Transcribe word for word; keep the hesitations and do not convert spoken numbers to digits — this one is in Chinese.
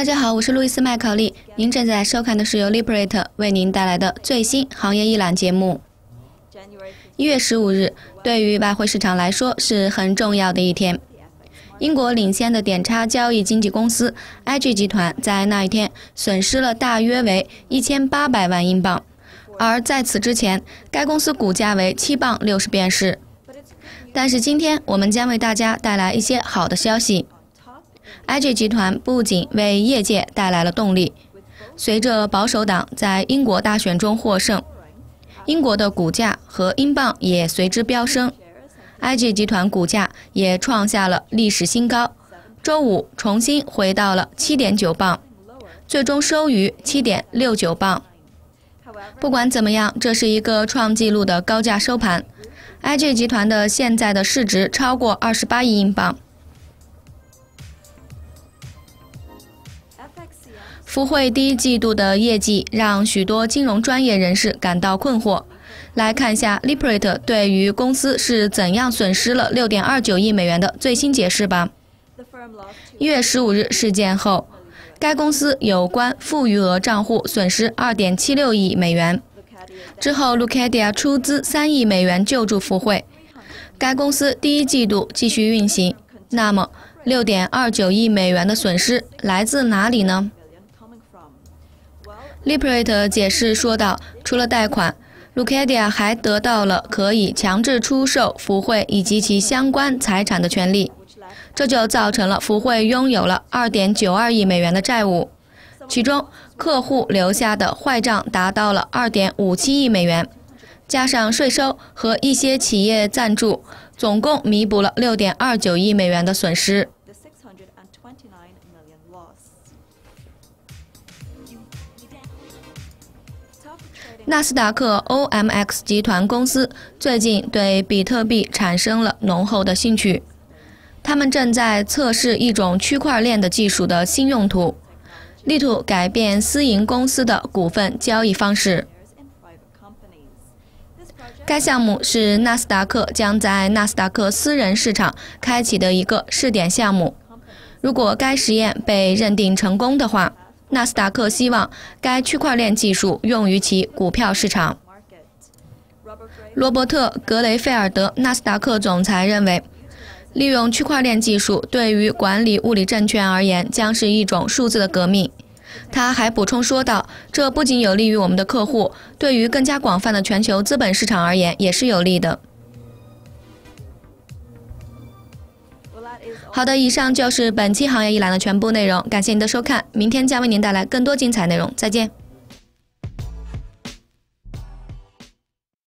大家好，我是路易斯麦考利，您正在收看的是由 Liparit 为您带来的最新行业一览节目。一月十五日，对于外汇市场来说是很重要的一天。英国领先的点差交易经纪公司 I G 集团在那一天损失了大约为一千八百万英镑，而在此之前，该公司股价为七磅六十便士。但是今天我们将为大家带来一些好的消息。 I G 集团不仅为业界带来了动力，随着保守党在英国大选中获胜，英国的股价和英镑也随之飙升。I G 集团股价也创下了历史新高，周五重新回到了 七点九 镑，最终收于 七点六九 镑。不管怎么样，这是一个创纪录的高价收盘。I G 集团的现在的市值超过二十八亿英镑。 福汇第一季度的业绩让许多金融专业人士感到困惑。来看一下 Liparit 对于公司是怎样损失了 六点二九亿美元的最新解释吧。一月十五日事件后，该公司有关负余额账户损失 二点七六亿美元。之后 ，Lucadia 出资三亿美元救助福汇，该公司第一季度继续运行。那么， 六点二九亿美元的损失来自哪里呢？ Leaprate 解释说道：“除了贷款 ，Lucadia 还得到了可以强制出售福汇以及其相关财产的权利，这就造成了福汇拥有了 二点九二亿美元的债务，其中客户留下的坏账达到了 二点五七亿美元，加上税收和一些企业赞助，总共弥补了 六点二九亿美元的损失。” 纳斯达克 O M X 集团公司最近对比特币产生了浓厚的兴趣，他们正在测试一种区块链的技术的新用途，力图改变私营公司的股份交易方式。该项目是纳斯达克将在纳斯达克私人市场开启的一个试点项目。如果该实验被认定成功的话， 纳斯达克希望该区块链技术用于其股票市场。罗伯特·格雷菲尔德，纳斯达克总裁认为，利用区块链技术对于管理物理证券而言将是一种数字的革命。他还补充说道：“这不仅有利于我们的客户，对于更加广泛的全球资本市场而言也是有利的。” 好的，以上就是本期行业一览的全部内容，感谢您的收看，明天将为您带来更多精彩内容，再见。